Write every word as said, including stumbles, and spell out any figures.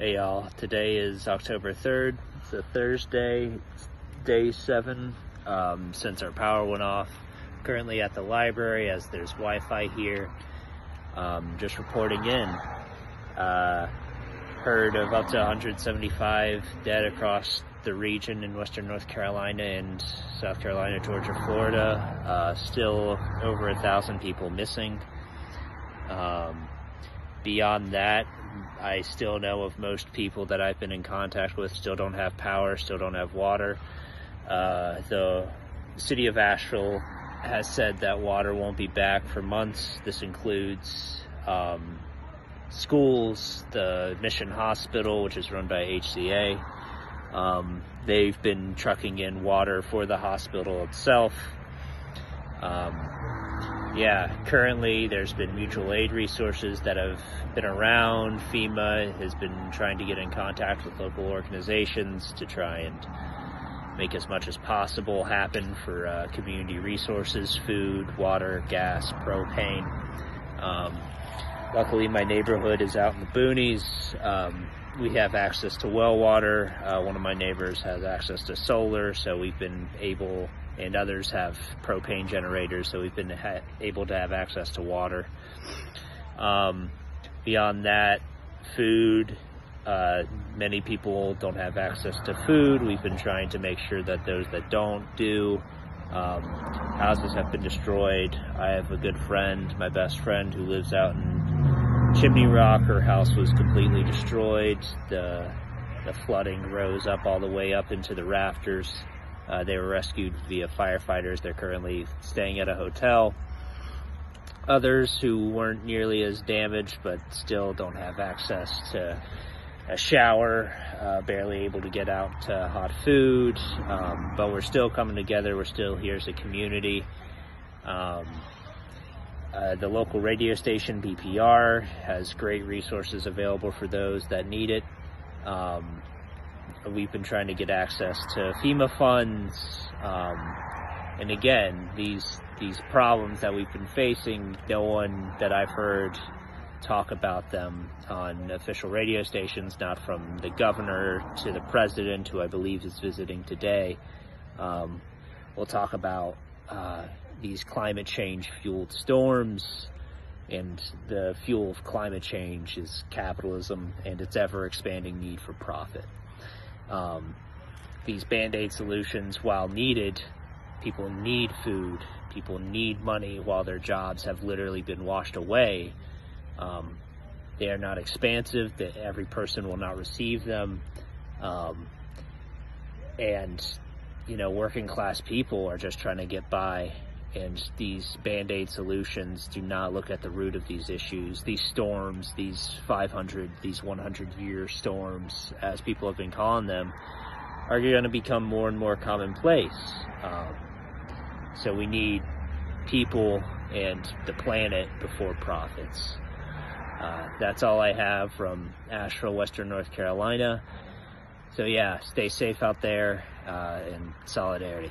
Hey y'all, today is October third, it's a Thursday, it's day seven um, since our power went off. Currently at the library as there's Wi-Fi here, um, just reporting in. Uh, heard of up to one hundred seventy-five dead across the region in Western North Carolina and South Carolina, Georgia, Florida. Uh, still over a thousand people missing. Um, beyond that, I still know of most people that I've been in contact with still don't have power, still don't have water. Uh, the city of Asheville has said that water won't be back for months. This includes um, schools, the Mission Hospital, which is run by H C A. Um, they've been trucking in water for the hospital itself. Um, Yeah, currently there's been mutual aid resources that have been around. FEMA has been trying to get in contact with local organizations to try and make as much as possible happen for uh, community resources, food, water, gas, propane. Um, luckily my neighborhood is out in the boonies. Um, we have access to well water. Uh, one of my neighbors has access to solar, so we've been able and others have propane generators, so we've been ha able to have access to water. Um, beyond that, food, uh, many people don't have access to food. We've been trying to make sure that those that don't do. Um, houses have been destroyed. I have a good friend, my best friend, who lives out in Chimney Rock. Her house was completely destroyed. The, the flooding rose up all the way up into the rafters. Uh, they were rescued via firefighters. They're currently staying at a hotel. Others who weren't nearly as damaged but still don't have access to a shower, uh, barely able to get out to hot food, um, but we're still coming together. We're still here as a community. Um, uh, the local radio station, B P R, has great resources available for those that need it. Um, We've been trying to get access to FEMA funds, um, and again, these these problems that we've been facing, no one that I've heard talk about them on official radio stations, not from the governor to the president, who I believe is visiting today. Um, we'll talk about uh, these climate change-fueled storms, and the fuel of climate change is capitalism and its ever-expanding need for profit. Um, these band-aid solutions, while needed, people need food, people need money while their jobs have literally been washed away. Um, they are not expansive, that every person will not receive them. Um, and, you know, working class people are just trying to get by, and these band-aid solutions do not look at the root of these issues. These storms, these five hundred, these one hundred year storms, as people have been calling them, are going to become more and more commonplace. Um, so we need people and the planet before profits. Uh, that's all I have from Asheville, Western North Carolina. So yeah, stay safe out there, uh, and solidarity.